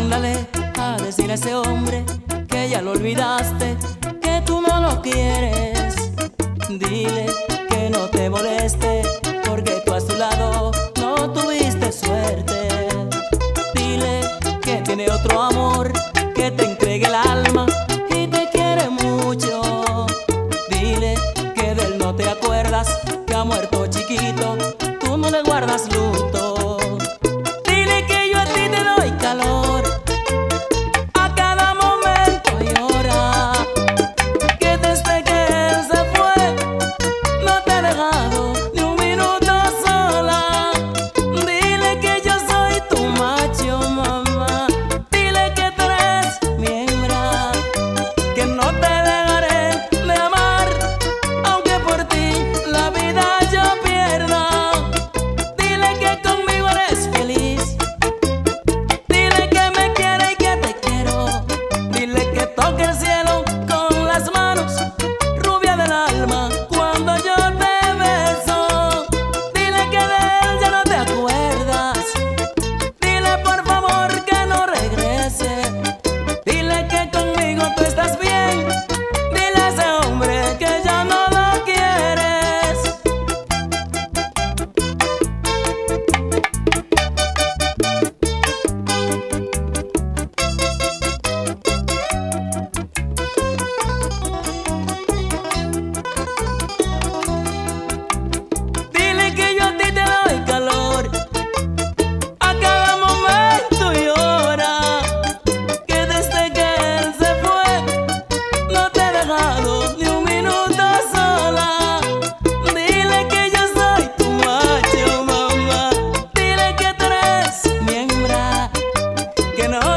Mándale a decir a ese hombre que ya lo olvidaste, que tú no lo quieres. Dile que no te moleste, porque tú a su lado no tuviste suerte. Dile que tiene otro amor, que te entregue el alma y te quiere mucho. Dile que de él no te acuerdas, que ha muerto chiquito, tú no le guardas luto. Dile que yo a ti te doy calor, a cada momento y hora, que desde que él se fue no te he dejado ni un minuto sola. Dile que yo soy tu macho, mamá. Dile que tú eres mi hembra, que no te dejaré de amar, aunque por ti la vida yo pierda. Dile que conmigo eres feliz, dile que me quiere y que te quiero. Dile que toque el cielo con las manos, rubia del alma, cuando yo te beso. Dile que de él ya no te acuerdas, dile por favor que no regrese. Dile que conmigo tú estás bien, dile a ese hombre que ya no lo quieres. Dile que yo a ti te doy calor, a cada momento y hora, que desde que él se fue no te he dejado ni un minuto sola. Dile que yo soy tu macho, mamá. Dile que tú eres mi hembra, que no